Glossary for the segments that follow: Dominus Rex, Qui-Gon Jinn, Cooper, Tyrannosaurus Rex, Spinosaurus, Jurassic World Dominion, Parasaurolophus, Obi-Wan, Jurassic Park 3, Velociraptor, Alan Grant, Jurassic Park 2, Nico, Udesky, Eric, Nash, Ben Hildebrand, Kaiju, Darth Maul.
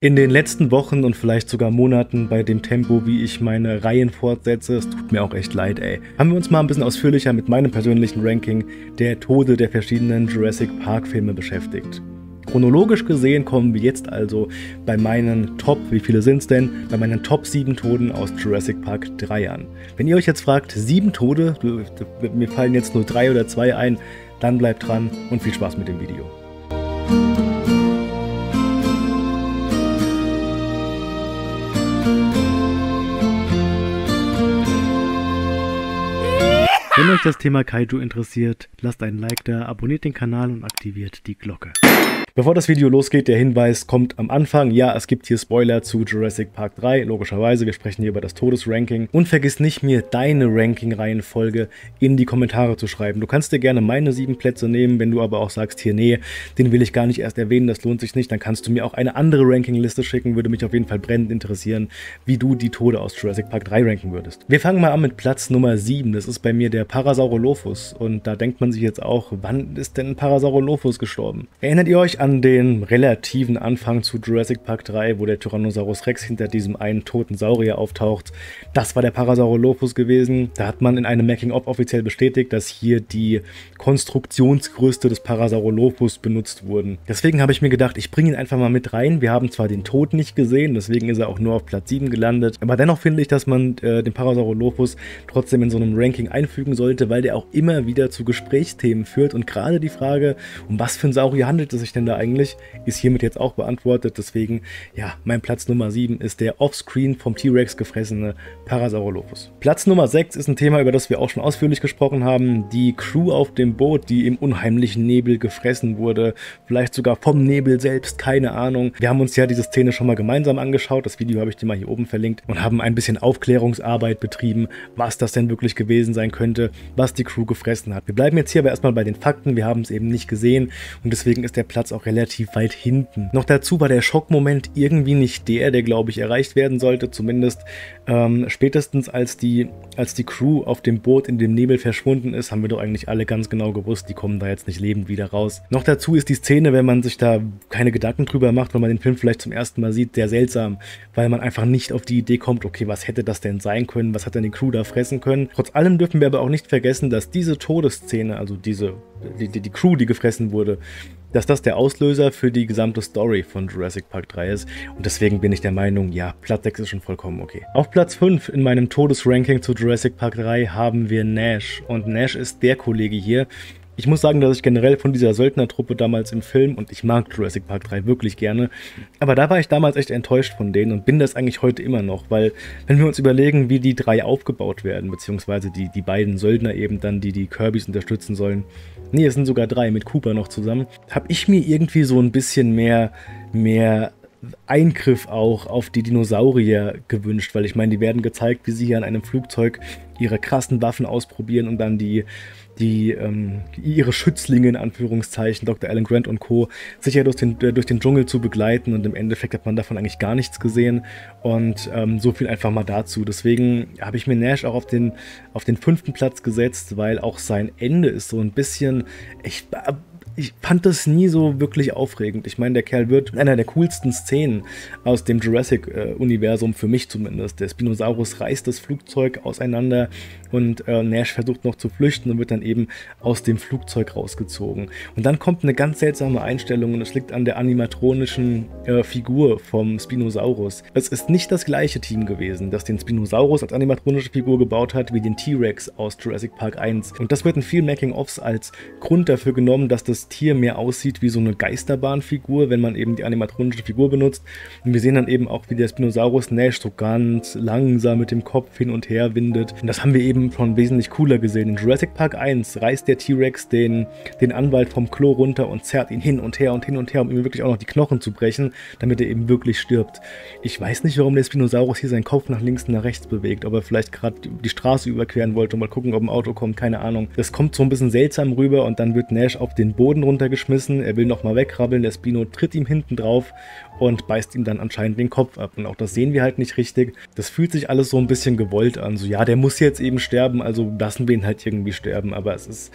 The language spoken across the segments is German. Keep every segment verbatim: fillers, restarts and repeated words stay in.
In den letzten Wochen und vielleicht sogar Monaten bei dem Tempo, wie ich meine Reihen fortsetze, es tut mir auch echt leid, ey, haben wir uns mal ein bisschen ausführlicher mit meinem persönlichen Ranking der Tode der verschiedenen Jurassic Park Filme beschäftigt. Chronologisch gesehen kommen wir jetzt also bei meinen Top, wie viele sind es denn, bei meinen Top sieben Toden aus Jurassic Park drei an. Wenn ihr euch jetzt fragt, sieben Tode, mir fallen jetzt nur drei oder zwei ein, dann bleibt dran und viel Spaß mit dem Video. Wenn euch das Thema Kaiju interessiert, lasst einen Like da, abonniert den Kanal und aktiviert die Glocke. Bevor das Video losgeht, der Hinweis kommt am Anfang. Ja, es gibt hier Spoiler zu Jurassic Park drei, logischerweise. Wir sprechen hier über das Todesranking. Und vergiss nicht, mir deine Ranking-Reihenfolge in die Kommentare zu schreiben. Du kannst dir gerne meine sieben Plätze nehmen, wenn du aber auch sagst, hier, nee, den will ich gar nicht erst erwähnen, das lohnt sich nicht. Dann kannst du mir auch eine andere Ranking-Liste schicken, würde mich auf jeden Fall brennend interessieren, wie du die Tode aus Jurassic Park drei ranken würdest. Wir fangen mal an mit Platz Nummer sieben. Das ist bei mir der Parasaurolophus. Und da denkt man sich jetzt auch, wann ist denn ein Parasaurolophus gestorben? Erinnert ihr euch an An den relativen Anfang zu Jurassic Park drei, wo der Tyrannosaurus Rex hinter diesem einen toten Saurier auftaucht? Das war der Parasaurolophus gewesen. Da hat man in einem Making-of offiziell bestätigt, dass hier die Konstruktionsgröße des Parasaurolophus benutzt wurden. Deswegen habe ich mir gedacht, ich bringe ihn einfach mal mit rein. Wir haben zwar den Tod nicht gesehen, deswegen ist er auch nur auf Platz sieben gelandet, aber dennoch finde ich, dass man äh, den Parasaurolophus trotzdem in so einem Ranking einfügen sollte, weil der auch immer wieder zu Gesprächsthemen führt und gerade die Frage, um was für ein Saurier handelt es sich denn da eigentlich, ist hiermit jetzt auch beantwortet. Deswegen, ja, mein Platz Nummer sieben ist der offscreen vom T-Rex gefressene Parasaurolophus. Platz Nummer sechs ist ein Thema, über das wir auch schon ausführlich gesprochen haben. Die Crew auf dem Boot, die im unheimlichen Nebel gefressen wurde, vielleicht sogar vom Nebel selbst, keine Ahnung. Wir haben uns ja diese Szene schon mal gemeinsam angeschaut, das Video habe ich dir mal hier oben verlinkt, und haben ein bisschen Aufklärungsarbeit betrieben, was das denn wirklich gewesen sein könnte, was die Crew gefressen hat. Wir bleiben jetzt hier aber erstmal bei den Fakten, wir haben es eben nicht gesehen und deswegen ist der Platz auch relativ weit hinten. Noch dazu war der Schockmoment irgendwie nicht der, der, glaube ich, erreicht werden sollte, zumindest ähm, spätestens als die, als die Crew auf dem Boot in dem Nebel verschwunden ist, haben wir doch eigentlich alle ganz genau gewusst, die kommen da jetzt nicht lebend wieder raus. Noch dazu ist die Szene, wenn man sich da keine Gedanken drüber macht, wenn man den Film vielleicht zum ersten Mal sieht, sehr seltsam, weil man einfach nicht auf die Idee kommt, okay, was hätte das denn sein können, was hat denn die Crew da fressen können. Trotz allem dürfen wir aber auch nicht vergessen, dass diese Todesszene, also diese, die, die, die Crew, die gefressen wurde, dass das der Auslöser für die gesamte Story von Jurassic Park drei ist, und deswegen bin ich der Meinung, ja, Platz sechs ist schon vollkommen okay. Auf Platz fünf in meinem Todesranking zu Jurassic Park drei haben wir Nash, und Nash ist der Kollege hier. Ich muss sagen, dass ich generell von dieser Söldnertruppe damals im Film, und ich mag Jurassic Park drei wirklich gerne, aber da war ich damals echt enttäuscht von denen und bin das eigentlich heute immer noch, weil wenn wir uns überlegen, wie die drei aufgebaut werden, beziehungsweise die, die beiden Söldner eben dann, die die Kirbys unterstützen sollen, nee, es sind sogar drei mit Cooper noch zusammen, habe ich mir irgendwie so ein bisschen mehr, mehr... Eingriff auch auf die Dinosaurier gewünscht, weil ich meine, die werden gezeigt, wie sie hier an einem Flugzeug ihre krassen Waffen ausprobieren und dann die, die ähm, ihre Schützlinge in Anführungszeichen, Doktor Alan Grant und Co., sicher durch den, durch den Dschungel zu begleiten, und im Endeffekt hat man davon eigentlich gar nichts gesehen, und ähm, so viel einfach mal dazu. Deswegen habe ich mir Nash auch auf den, auf den fünften Platz gesetzt, weil auch sein Ende ist so ein bisschen echt... Ich fand das nie so wirklich aufregend. Ich meine, der Kerl wird in einer der coolsten Szenen aus dem Jurassic-Universum, äh, für mich zumindest. Der Spinosaurus reißt das Flugzeug auseinander und äh, Nash versucht noch zu flüchten und wird dann eben aus dem Flugzeug rausgezogen. Und dann kommt eine ganz seltsame Einstellung, und es liegt an der animatronischen äh, Figur vom Spinosaurus. Es ist nicht das gleiche Team gewesen, das den Spinosaurus als animatronische Figur gebaut hat, wie den T-Rex aus Jurassic Park eins. Und das wird in vielen Making-ofs als Grund dafür genommen, dass das Tier mehr aussieht wie so eine Geisterbahnfigur, wenn man eben die animatronische Figur benutzt. Und wir sehen dann eben auch, wie der Spinosaurus Nash so ganz langsam mit dem Kopf hin und her windet. Und das haben wir eben schon wesentlich cooler gesehen. In Jurassic Park eins reißt der T-Rex den, den Anwalt vom Klo runter und zerrt ihn hin und her und hin und her, um ihm wirklich auch noch die Knochen zu brechen, damit er eben wirklich stirbt. Ich weiß nicht, warum der Spinosaurus hier seinen Kopf nach links und nach rechts bewegt, ob er vielleicht gerade die Straße überqueren wollte und mal gucken, ob ein Auto kommt, keine Ahnung. Das kommt so ein bisschen seltsam rüber, und dann wird Nash auf den Boden runtergeschmissen, er will nochmal wegkrabbeln, der Spino tritt ihm hinten drauf und beißt ihm dann anscheinend den Kopf ab, und auch das sehen wir halt nicht richtig. Das fühlt sich alles so ein bisschen gewollt an, so ja, der muss jetzt eben sterben, also lassen wir ihn halt irgendwie sterben, aber es ist...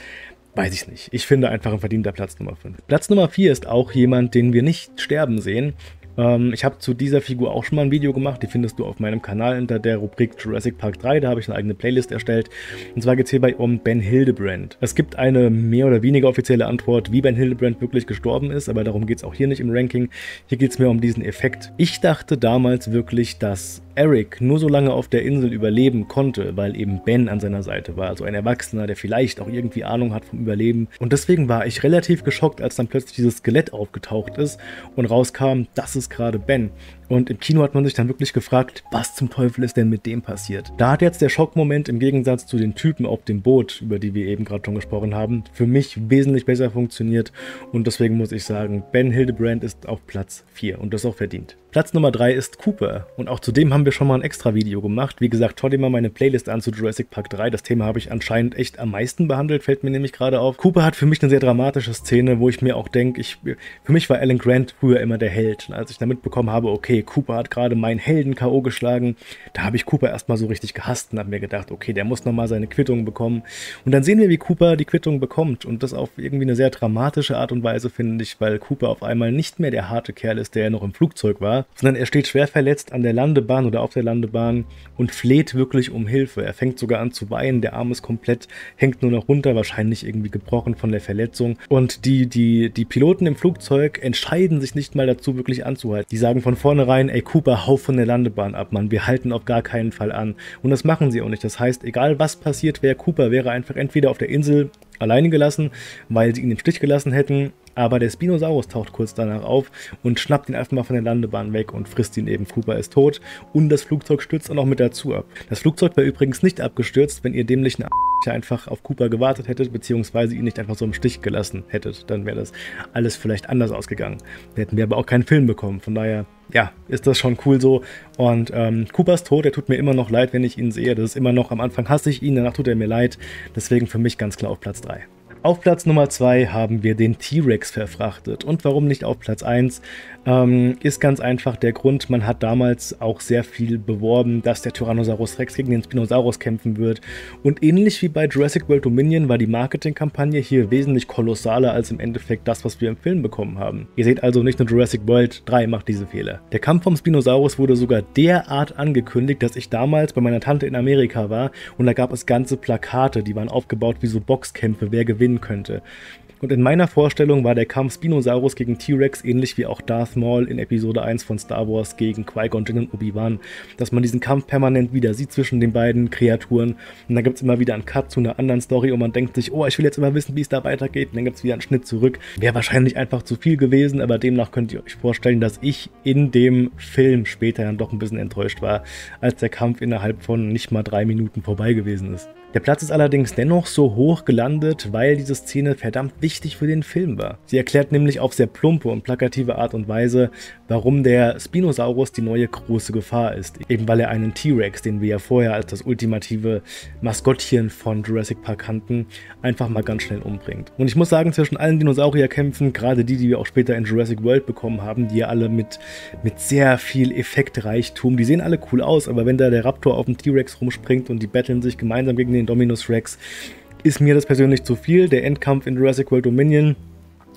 Weiß ich nicht. Ich finde einfach ein verdienter Platz Nummer fünf. Platz Nummer vier ist auch jemand, den wir nicht sterben sehen. Ähm, ich habe zu dieser Figur auch schon mal ein Video gemacht, die findest du auf meinem Kanal unter der Rubrik Jurassic Park drei, da habe ich eine eigene Playlist erstellt. Und zwar geht es hierbei um Ben Hildebrand. Es gibt eine mehr oder weniger offizielle Antwort, wie Ben Hildebrand wirklich gestorben ist, aber darum geht es auch hier nicht im Ranking. Hier geht es mehr um diesen Effekt. Ich dachte damals wirklich, dass Eric nur so lange auf der Insel überleben konnte, weil eben Ben an seiner Seite war, also ein Erwachsener, der vielleicht auch irgendwie Ahnung hat vom Überleben. Und deswegen war ich relativ geschockt, als dann plötzlich dieses Skelett aufgetaucht ist und rauskam, das ist gerade Ben. Und im Kino hat man sich dann wirklich gefragt, was zum Teufel ist denn mit dem passiert? Da hat jetzt der Schockmoment im Gegensatz zu den Typen auf dem Boot, über die wir eben gerade schon gesprochen haben, für mich wesentlich besser funktioniert. Und deswegen muss ich sagen, Ben Hildebrand ist auf Platz vier und das auch verdient. Platz Nummer drei ist Cooper und auch zu dem haben wir schon mal ein extra Video gemacht. Wie gesagt, schaut dir mal meine Playlist an zu Jurassic Park drei. Das Thema habe ich anscheinend echt am meisten behandelt, fällt mir nämlich gerade auf. Cooper hat für mich eine sehr dramatische Szene, wo ich mir auch denke, ich, für mich war Alan Grant früher immer der Held. Und als ich dann mitbekommen habe, okay, Cooper hat gerade meinen Helden K O geschlagen, da habe ich Cooper erstmal so richtig gehasst und habe mir gedacht, okay, der muss nochmal seine Quittung bekommen. Und dann sehen wir, wie Cooper die Quittung bekommt und das auf irgendwie eine sehr dramatische Art und Weise, finde ich, weil Cooper auf einmal nicht mehr der harte Kerl ist, der ja noch im Flugzeug war, sondern er steht schwer verletzt an der Landebahn oder auf der Landebahn und fleht wirklich um Hilfe. Er fängt sogar an zu weinen, der Arm ist komplett, hängt nur noch runter, wahrscheinlich irgendwie gebrochen von der Verletzung. Und die, die, die Piloten im Flugzeug entscheiden sich nicht mal dazu, wirklich anzuhalten. Die sagen von vornherein, ey Cooper, hau von der Landebahn ab, Mann, wir halten auf gar keinen Fall an. Und das machen sie auch nicht. Das heißt, egal was passiert wäre, Cooper wäre einfach entweder auf der Insel alleine gelassen, weil sie ihn im Stich gelassen hätten, aber der Spinosaurus taucht kurz danach auf und schnappt ihn einfach mal von der Landebahn weg und frisst ihn eben. Cooper ist tot und das Flugzeug stürzt auch noch mit dazu ab. Das Flugzeug war übrigens nicht abgestürzt, wenn ihr dämlichen A einfach auf Cooper gewartet hättet, beziehungsweise ihn nicht einfach so im Stich gelassen hättet. Dann wäre das alles vielleicht anders ausgegangen. Da hätten wir aber auch keinen Film bekommen, von daher, ja, ist das schon cool so. Und ähm, Cooper ist tot, der tut mir immer noch leid, wenn ich ihn sehe. Das ist immer noch, am Anfang hasse ich ihn, danach tut er mir leid. Deswegen für mich ganz klar auf Platz drei. Auf Platz Nummer zwei haben wir den T-Rex verfrachtet. Und warum nicht auf Platz eins? Ähm, ist ganz einfach der Grund, man hat damals auch sehr viel beworben, dass der Tyrannosaurus Rex gegen den Spinosaurus kämpfen wird. Und ähnlich wie bei Jurassic World Dominion war die Marketingkampagne hier wesentlich kolossaler als im Endeffekt das, was wir im Film bekommen haben. Ihr seht also, nicht nur Jurassic World drei macht diese Fehler. Der Kampf vom Spinosaurus wurde sogar derart angekündigt, dass ich damals bei meiner Tante in Amerika war und da gab es ganze Plakate, die waren aufgebaut wie so Boxkämpfe, wer gewinnt könnte. Und in meiner Vorstellung war der Kampf Spinosaurus gegen T-Rex ähnlich wie auch Darth Maul in Episode eins von Star Wars gegen Qui-Gon Jinn und Obi-Wan, dass man diesen Kampf permanent wieder sieht zwischen den beiden Kreaturen und dann gibt es immer wieder einen Cut zu einer anderen Story und man denkt sich, oh, ich will jetzt immer wissen, wie es da weitergeht und dann gibt es wieder einen Schnitt zurück. Wäre wahrscheinlich einfach zu viel gewesen, aber demnach könnt ihr euch vorstellen, dass ich in dem Film später dann doch ein bisschen enttäuscht war, als der Kampf innerhalb von nicht mal drei Minuten vorbei gewesen ist. Der Platz ist allerdings dennoch so hoch gelandet, weil diese Szene verdammt wichtig für den Film war. Sie erklärt nämlich auf sehr plumpe und plakative Art und Weise, warum der Spinosaurus die neue große Gefahr ist. Eben weil er einen T-Rex, den wir ja vorher als das ultimative Maskottchen von Jurassic Park kannten, einfach mal ganz schnell umbringt. Und ich muss sagen, zwischen allen Dinosaurierkämpfen, gerade die, die wir auch später in Jurassic World bekommen haben, die ja alle mit, mit sehr viel Effektreichtum, die sehen alle cool aus, aber wenn da der Raptor auf den T-Rex rumspringt und die betteln sich gemeinsam gegen den Dominus Rex, ist mir das persönlich zu viel. Der Endkampf in Jurassic World Dominion,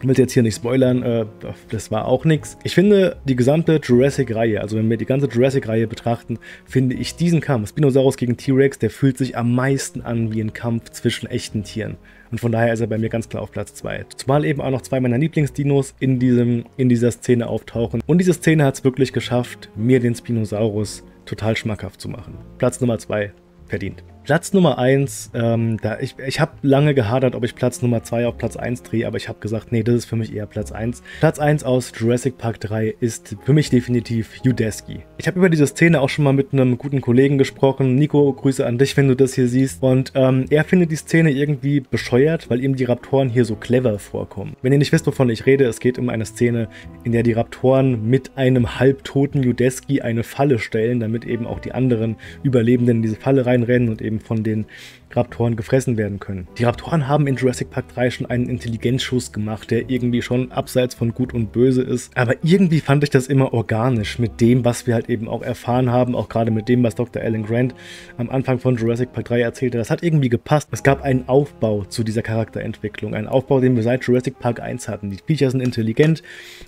ich will jetzt hier nicht spoilern, äh, das war auch nichts. Ich finde, die gesamte Jurassic-Reihe, also wenn wir die ganze Jurassic-Reihe betrachten, finde ich diesen Kampf, Spinosaurus gegen T-Rex, der fühlt sich am meisten an wie ein Kampf zwischen echten Tieren. Und von daher ist er bei mir ganz klar auf Platz zwei. Zumal eben auch noch zwei meiner Lieblingsdinos in, diesem, in dieser Szene auftauchen. Und diese Szene hat es wirklich geschafft, mir den Spinosaurus total schmackhaft zu machen. Platz Nummer zwei, verdient. Platz Nummer eins, ähm, da ich, ich habe lange gehadert, ob ich Platz Nummer zwei auf Platz eins drehe, aber ich habe gesagt, nee, das ist für mich eher Platz eins. Platz eins aus Jurassic Park drei ist für mich definitiv Udesky. Ich habe über diese Szene auch schon mal mit einem guten Kollegen gesprochen. Nico, Grüße an dich, wenn du das hier siehst. Und ähm, er findet die Szene irgendwie bescheuert, weil ihm die Raptoren hier so clever vorkommen. Wenn ihr nicht wisst, wovon ich rede, es geht um eine Szene, in der die Raptoren mit einem halbtoten Udesky eine Falle stellen, damit eben auch die anderen Überlebenden in diese Falle reinrennen und eben eben von den Raptoren gefressen werden können. Die Raptoren haben in Jurassic Park drei schon einen Intelligenzschuss gemacht, der irgendwie schon abseits von Gut und Böse ist. Aber irgendwie fand ich das immer organisch mit dem, was wir halt eben auch erfahren haben, auch gerade mit dem, was Doktor Alan Grant am Anfang von Jurassic Park drei erzählte. Das hat irgendwie gepasst. Es gab einen Aufbau zu dieser Charakterentwicklung, einen Aufbau, den wir seit Jurassic Park eins hatten. Die Viecher sind intelligent.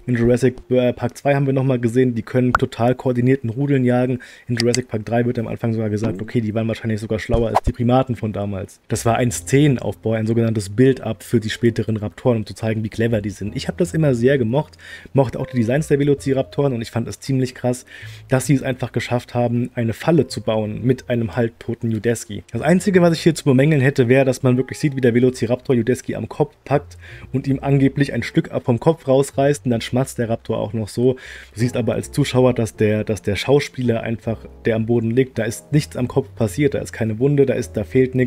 In Jurassic Park zwei haben wir nochmal gesehen, die können total koordinierten Rudeln jagen. In Jurassic Park drei wird am Anfang sogar gesagt, okay, die waren wahrscheinlich sogar schlauer als die Primaten von damals. Das war ein Szenenaufbau, ein sogenanntes Build-up für die späteren Raptoren, um zu zeigen, wie clever die sind. Ich habe das immer sehr gemocht, mochte auch die Designs der Velociraptoren und ich fand es ziemlich krass, dass sie es einfach geschafft haben, eine Falle zu bauen mit einem halbtoten Udesky. Das Einzige, was ich hier zu bemängeln hätte, wäre, dass man wirklich sieht, wie der Velociraptor Udesky am Kopf packt und ihm angeblich ein Stück vom Kopf rausreißt und dann schmatzt der Raptor auch noch so. Du siehst aber als Zuschauer, dass der, dass der Schauspieler einfach, der am Boden liegt, da ist nichts am Kopf passiert, da ist keine Wunde, da ist, da fehlt nichts.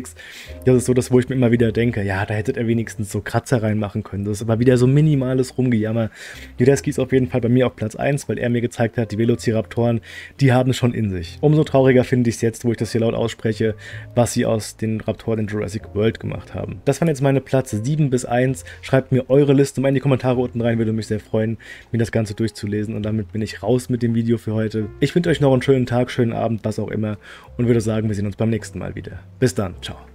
Das ist so das, wo ich mir immer wieder denke, ja, da hättet ihr wenigstens so Kratzer reinmachen können. Das ist aber wieder so minimales Rumgejammer. Udesky ist auf jeden Fall bei mir auf Platz eins, weil er mir gezeigt hat, die Velociraptoren, die haben es schon in sich. Umso trauriger finde ich es jetzt, wo ich das hier laut ausspreche, was sie aus den Raptoren in Jurassic World gemacht haben. Das waren jetzt meine Platz sieben bis eins. Schreibt mir eure Liste mal in die Kommentare unten rein, würde mich sehr freuen, mir das Ganze durchzulesen. Und damit bin ich raus mit dem Video für heute. Ich wünsche euch noch einen schönen Tag, schönen Abend, was auch immer und würde sagen, wir sehen uns beim nächsten Mal wieder. Bis dann, ciao.